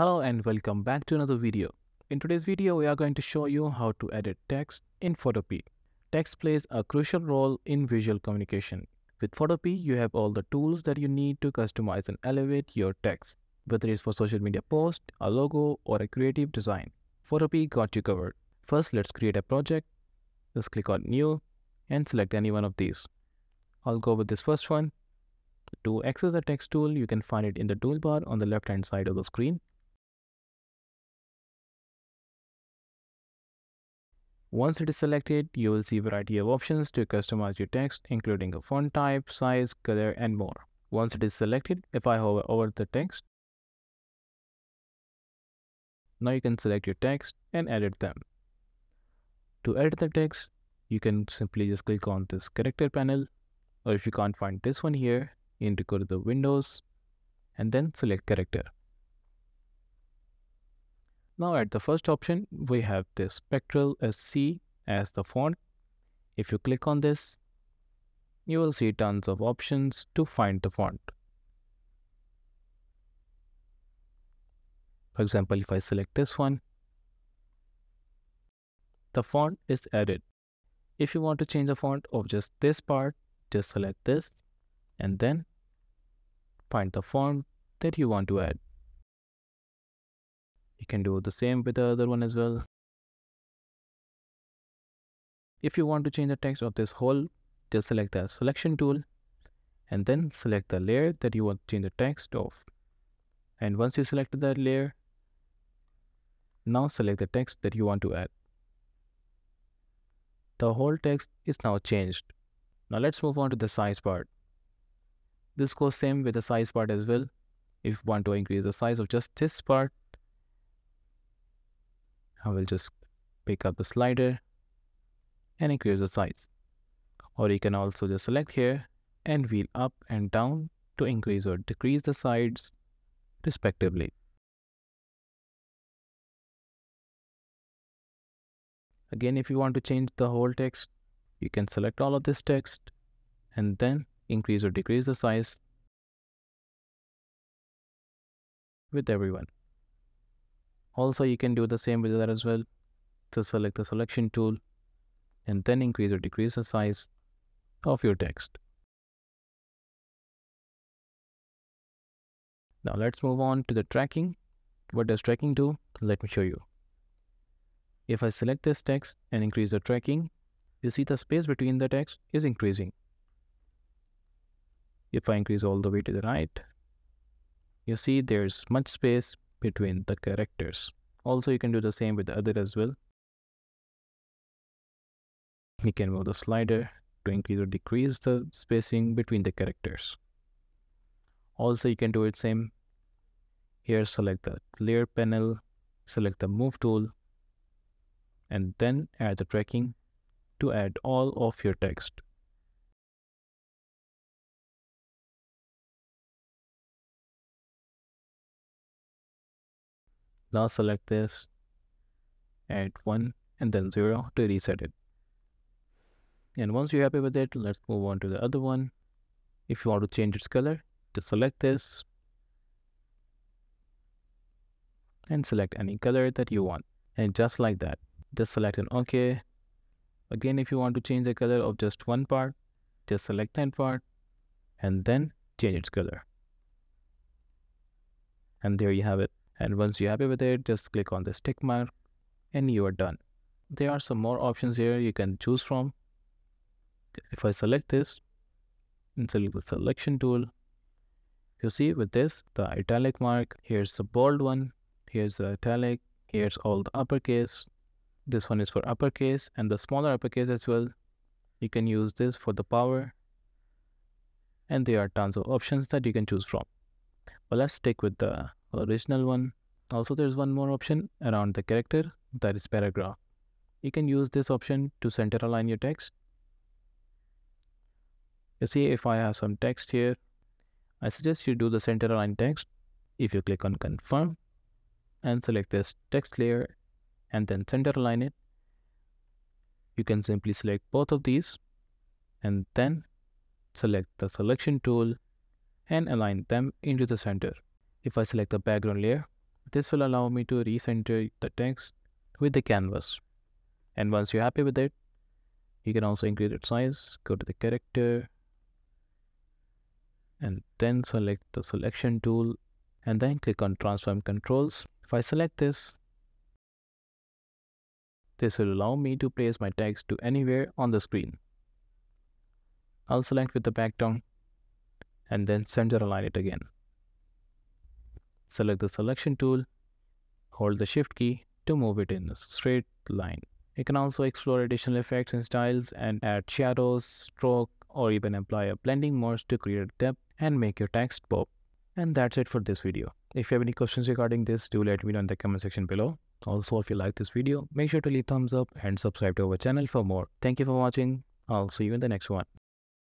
Hello and welcome back to another video. In today's video, we are going to show you how to edit text in Photopea. Text plays a crucial role in visual communication. With Photopea, you have all the tools that you need to customize and elevate your text, whether it's for social media post, a logo, or a creative design. Photopea got you covered. First, let's create a project. Let's click on New and select any one of these. I'll go with this first one. To access the text tool, you can find it in the toolbar on the left-hand side of the screen. Once it is selected, you will see a variety of options to customize your text, including a font type, size, color, and more. Once it is selected, if I hover over the text, now you can select your text and edit them. To edit the text, you can simply just click on this character panel, or if you can't find this one here, you need to go to the Windows and then select character. Now at the first option, we have this Spectral SC as the font. If you click on this, you will see tons of options to find the font. For example, if I select this one, the font is added. If you want to change the font of just this part, just select this and then find the font that you want to add. You can do the same with the other one as well. If you want to change the text of this whole, just select the selection tool and then select the layer that you want to change the text of. And once you selected that layer, now select the text that you want to add. The whole text is now changed. Now let's move on to the size part. This goes same with the size part as well. If you want to increase the size of just this part, I will just pick up the slider and increase the size. Or you can also just select here and wheel up and down to increase or decrease the sides respectively. Again, if you want to change the whole text, you can select all of this text and then increase or decrease the size with everyone. Also, you can do the same with that as well. So select the selection tool and then increase or decrease the size of your text. Now let's move on to the tracking. What does tracking do? Let me show you. If I select this text and increase the tracking, you see the space between the text is increasing. If I increase all the way to the right, you see there's much space between the characters. Also, you can do the same with the other as well. You can move the slider to increase or decrease the spacing between the characters. Also, you can do it same. Here, select the layer panel, select the move tool, and then add the tracking to add all of your text. Now select this, add 1 and then 0 to reset it. And once you're happy with it, let's move on to the other one. If you want to change its color, just select this and select any color that you want. And just like that, just select an OK. Again, if you want to change the color of just one part, just select that part and then change its color. And there you have it. And once you're happy with it, just click on this tick mark and you are done. There are some more options here you can choose from. If I select this and select the selection tool, you see with this, the italic mark, here's the bold one, here's the italic, here's all the uppercase. This one is for uppercase and the smaller uppercase as well. You can use this for the power. And there are tons of options that you can choose from. But let's stick with the original one. Also, there's one more option around the character, that is paragraph. You can use this option to center align your text. You see, if I have some text here, I suggest you do the center align text. If you click on confirm and select this text layer and then center align it, you can simply select both of these and then select the selection tool and align them into the center. If I select the background layer, This will allow me to recenter the text with the canvas. And once you're happy with it, you can also increase its size, go to the character, and then select the selection tool, and then click on transform controls. If I select this, this will allow me to place my text to anywhere on the screen. I'll select with the background and then center align it again. Select the selection tool, hold the shift key to move it in a straight line. You can also explore additional effects and styles and add shadows, stroke, or even apply a blending merge to create depth and make your text pop. And that's it for this video. If you have any questions regarding this, do let me know in the comment section below. Also, if you like this video, make sure to leave thumbs up and subscribe to our channel for more. Thank you for watching. I'll see you in the next one.